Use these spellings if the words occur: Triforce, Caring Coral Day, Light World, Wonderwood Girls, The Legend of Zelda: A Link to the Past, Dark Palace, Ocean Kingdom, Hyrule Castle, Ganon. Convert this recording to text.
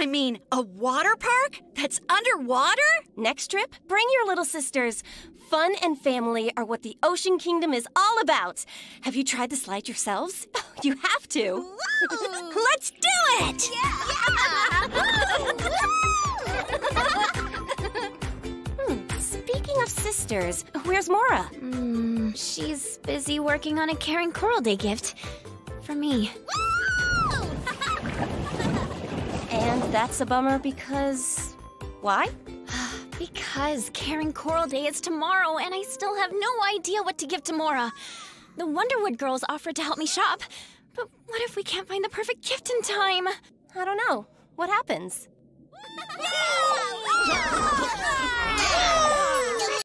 I mean, a water park that's underwater? Next trip, bring your little sisters. Fun and family are what the Ocean Kingdom is all about. Have you tried the slide yourselves? Oh, you have to. Whoa. Let's do it! Yeah. Speaking of sisters, where's Mora? She's busy working on a Caring Coral Day gift. For me. And that's a bummer because... Why? Because Caring Coral Day is tomorrow and I still have no idea what to give to Mora. The Wonderwood Girls offered to help me shop, but what if we can't find the perfect gift in time? I don't know. What happens?